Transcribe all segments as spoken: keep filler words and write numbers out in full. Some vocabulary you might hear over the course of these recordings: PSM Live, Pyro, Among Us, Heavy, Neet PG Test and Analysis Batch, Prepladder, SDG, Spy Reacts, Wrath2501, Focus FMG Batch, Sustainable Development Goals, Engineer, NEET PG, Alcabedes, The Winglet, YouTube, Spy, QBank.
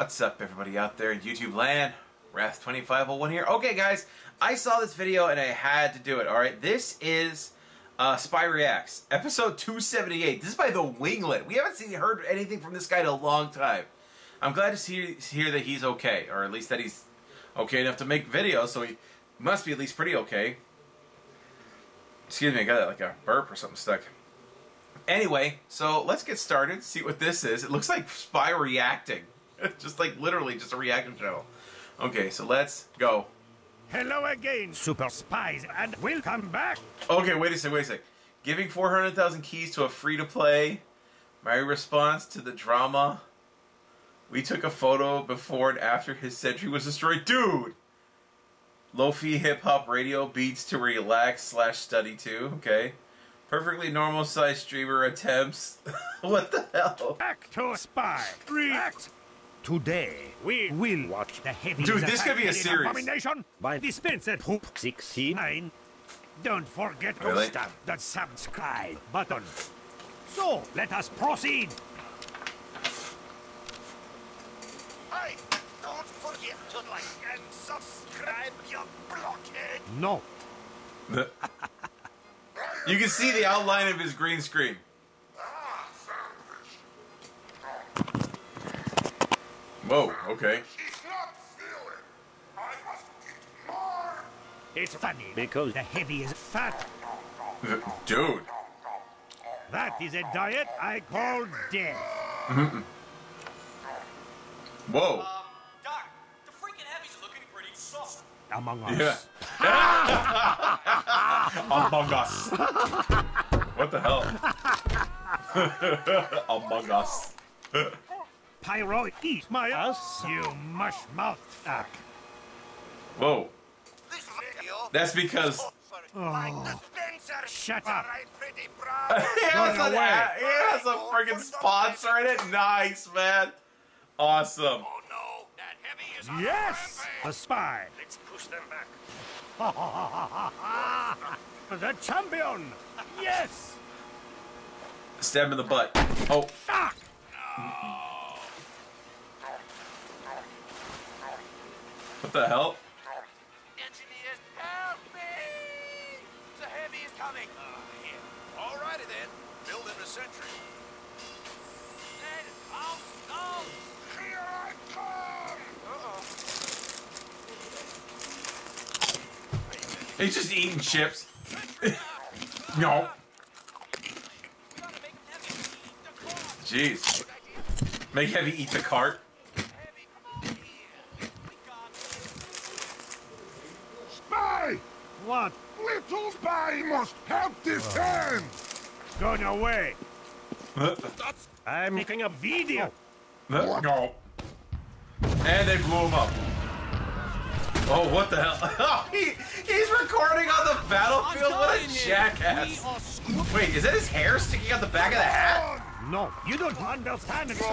What's up, everybody out there in YouTube land? Wrath twenty-five oh one here. Okay guys, I saw this video and I had to do it, alright? This is uh, Spy Reacts, episode two seventy-eight. This is by The Winglet. We haven't seen heard anything from this guy in a long time. I'm glad to see, hear that he's okay, or at least that he's okay enough to make videos, so he must be at least pretty okay. Excuse me, I got like a burp or something stuck. Anyway, so let's get started, see what this is. It looks like Spy reacting. Just like literally just a reaction channel. Okay, so let's go. Hello again, super spies, and welcome back. Okay, wait a sec, wait a sec. Giving four hundred thousand keys to a free-to-play. My response to the drama. We took a photo before and after his sentry was destroyed. Dude! Lo-fi hip-hop radio beats to relax slash study to. Okay. Perfectly normal size streamer attempts. What the hell? Back to Spy Reacts. Today we will watch the Heavy. Dude, this could be a series. By Dispenser Poop sixty-nine. Don't forget really? to stamp the subscribe button. So let us proceed. I don't forget to like and subscribe, you blockhead. No. You can see the outline of his green screen. Whoa, okay. She's not feeling. I must eat more. It's funny because the Heavy is fat. Dude. That is a diet I call death. Mm-hmm. Whoa. Um, Doc, the freaking Heavy's looking pretty soft. Among Us. Yeah. Among Us. What the hell? Among Us. Pyro, eat my ass, you mush mouth fuck. Whoa. That's because. Oh. Shut up. He has a, he has a friggin' sponsor in it. Nice, man. Awesome. Oh no, that Heavy is on yes, a spy. Let's push them back. The champion! Yes! Stab in the butt. Oh. Fuck! No. What the hell? Engineer, help me! The Heavy is coming! Uh, yeah. Alrighty then. Build in a sentry. Then out, out! Here I come! Uh-oh. He's just eating chips. No. Jeez. Make Heavy eat the cart. Spy! What? Little Spy must help defend! Going away. I'm making a video. What? No. And they blew him up. Oh, what the hell? Oh, he, he's recording on the battlefield? What a jackass. Wait, is that his hair sticking out the back of the hat? No, you don't understand it. No!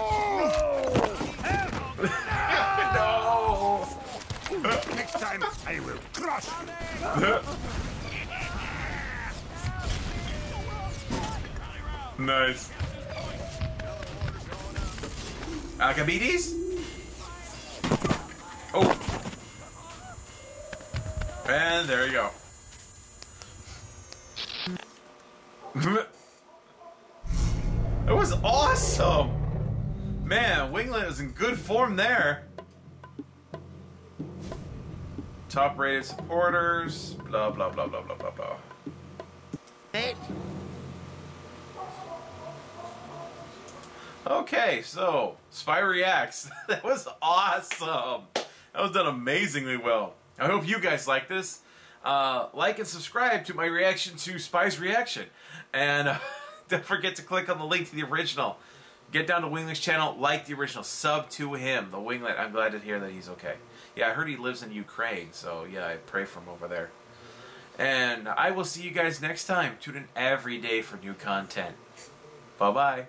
No! No. Next time, I will crush you. Nice. Alcabedes? Oh. And there you go. That was awesome! Man, Winglet was in good form there. Top rated supporters, blah, blah, blah, blah, blah, blah, blah. Eight. Okay, so, Spy Reacts. That was awesome. That was done amazingly well. I hope you guys like this. Uh, like and subscribe to my reaction to Spy's Reaction. And uh, don't forget to click on the link to the original. Get down to Winglet's channel, like the original, sub to him, The Winglet. I'm glad to hear that he's okay. Yeah, I heard he lives in Ukraine, so yeah, I pray for him over there. And I will see you guys next time. Tune in every day for new content. Bye-bye.